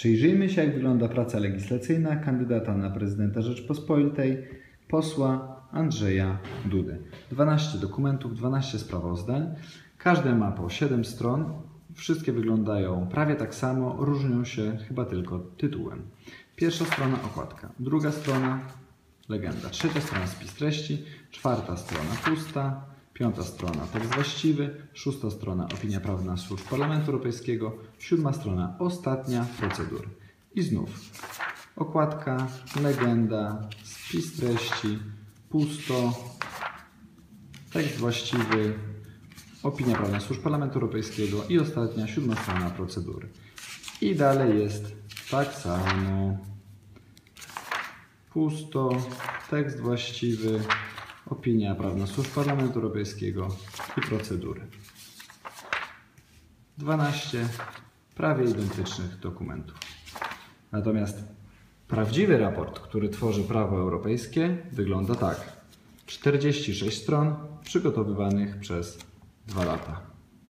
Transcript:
Przyjrzyjmy się, jak wygląda praca legislacyjna kandydata na prezydenta Rzeczpospolitej, posła Andrzeja Dudy. 12 dokumentów, 12 sprawozdań. Każde ma po 7 stron. Wszystkie wyglądają prawie tak samo, różnią się chyba tylko tytułem. Pierwsza strona okładka, druga strona legenda, trzecia strona spis treści, czwarta strona pusta, piąta strona tekst właściwy, szósta strona opinia prawna służb Parlamentu Europejskiego, siódma strona ostatnia procedury. I znów okładka, legenda, spis treści, pusto, tekst właściwy, opinia prawna służb Parlamentu Europejskiego i ostatnia, siódma strona procedury. I dalej jest tak samo. Pusto, tekst właściwy, opinia prawna służb Parlamentu Europejskiego i procedury. 12 prawie identycznych dokumentów. Natomiast prawdziwy raport, który tworzy prawo europejskie, wygląda tak. 46 stron przygotowywanych przez 2 lata.